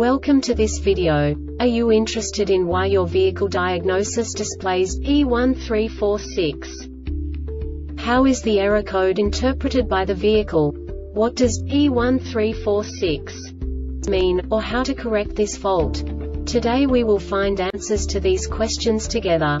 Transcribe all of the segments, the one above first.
Welcome to this video. Are you interested in why your vehicle diagnosis displays P1346? How is the error code interpreted by the vehicle? What does P1346 mean, or how to correct this fault? Today we will find answers to these questions together.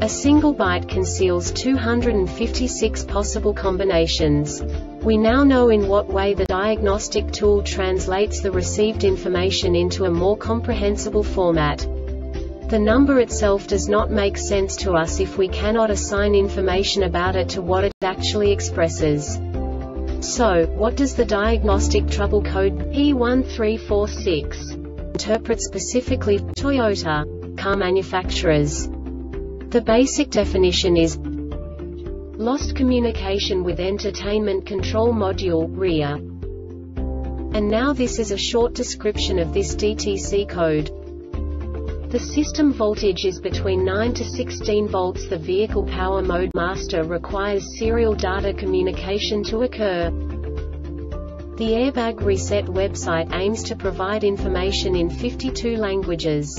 A single byte conceals 256 possible combinations. We now know in what way the diagnostic tool translates the received information into a more comprehensible format. The number itself does not make sense to us if we cannot assign information about it to what it actually expresses. So, what does the diagnostic trouble code P1346 interpret specifically for Toyota car manufacturers? The basic definition is lost communication with entertainment control module, rear. And now this is a short description of this DTC code. The system voltage is between 9 to 16 volts. The vehicle power mode master requires serial data communication to occur. The Airbag Reset website aims to provide information in 52 languages.